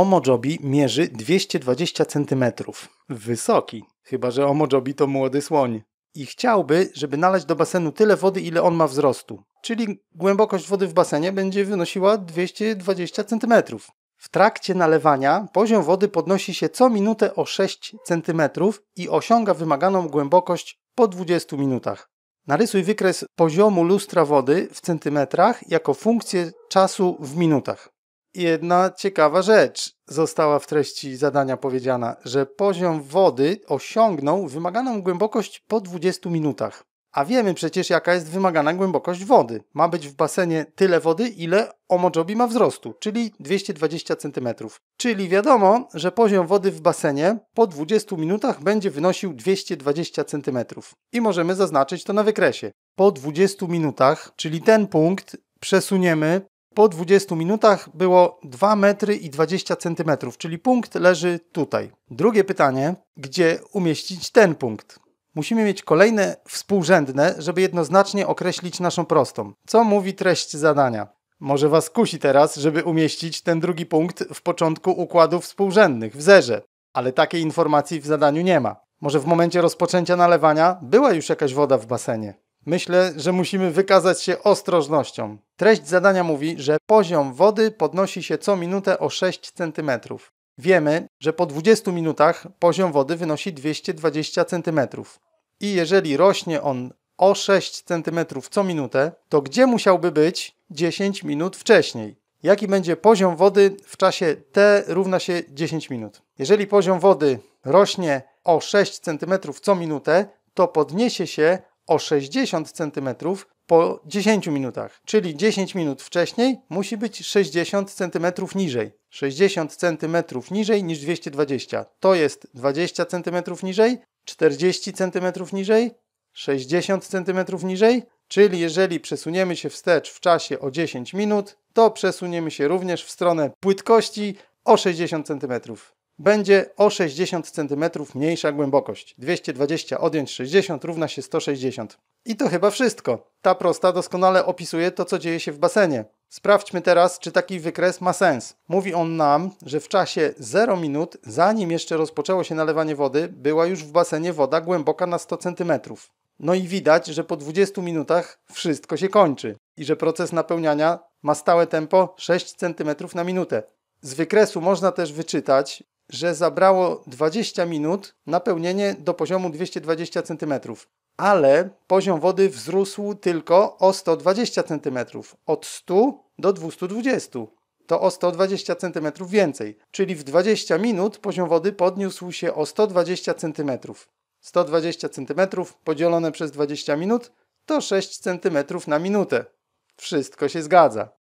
Omojobi mierzy 220 cm. Wysoki. Chyba że Omojobi to młody słoń. I chciałby, żeby nalać do basenu tyle wody, ile on ma wzrostu. Czyli głębokość wody w basenie będzie wynosiła 220 cm. W trakcie nalewania poziom wody podnosi się co minutę o 6 cm i osiąga wymaganą głębokość po 20 minutach. Narysuj wykres poziomu lustra wody w centymetrach jako funkcję czasu w minutach. Jedna ciekawa rzecz została w treści zadania powiedziana, że poziom wody osiągnął wymaganą głębokość po 20 minutach. A wiemy przecież, jaka jest wymagana głębokość wody. Ma być w basenie tyle wody, ile Omojobi ma wzrostu, czyli 220 cm. Czyli wiadomo, że poziom wody w basenie po 20 minutach będzie wynosił 220 cm. I możemy zaznaczyć to na wykresie. Po 20 minutach, czyli ten punkt przesuniemy. Po 20 minutach było 2 metry i 20 cm, czyli punkt leży tutaj. Drugie pytanie, gdzie umieścić ten punkt? Musimy mieć kolejne współrzędne, żeby jednoznacznie określić naszą prostą. Co mówi treść zadania? Może Was kusi teraz, żeby umieścić ten drugi punkt w początku układów współrzędnych, w zerze. Ale takiej informacji w zadaniu nie ma. Może w momencie rozpoczęcia nalewania była już jakaś woda w basenie. Myślę, że musimy wykazać się ostrożnością. Treść zadania mówi, że poziom wody podnosi się co minutę o 6 cm. Wiemy, że po 20 minutach poziom wody wynosi 220 cm. I jeżeli rośnie on o 6 cm co minutę, to gdzie musiałby być 10 minut wcześniej? Jaki będzie poziom wody w czasie t równa się 10 minut? Jeżeli poziom wody rośnie o 6 cm co minutę, to podniesie się o 60 cm po 10 minutach, czyli 10 minut wcześniej musi być 60 cm niżej. 60 cm niżej niż 220. To jest 20 cm niżej, 40 cm niżej, 60 cm niżej, czyli jeżeli przesuniemy się wstecz w czasie o 10 minut, to przesuniemy się również w stronę płytkości o 60 cm. Będzie o 60 cm mniejsza głębokość. 220 odjąć 60 równa się 160. I to chyba wszystko. Ta prosta doskonale opisuje to, co dzieje się w basenie. Sprawdźmy teraz, czy taki wykres ma sens. Mówi on nam, że w czasie 0 minut, zanim jeszcze rozpoczęło się nalewanie wody, była już w basenie woda głęboka na 100 cm. No i widać, że po 20 minutach wszystko się kończy i że proces napełniania ma stałe tempo 6 cm na minutę. Z wykresu można też wyczytać, że zabrało 20 minut napełnienie do poziomu 220 cm, ale poziom wody wzrósł tylko o 120 cm, od 100 do 220, to o 120 cm więcej, czyli w 20 minut poziom wody podniósł się o 120 cm. 120 cm podzielone przez 20 minut to 6 cm na minutę. Wszystko się zgadza.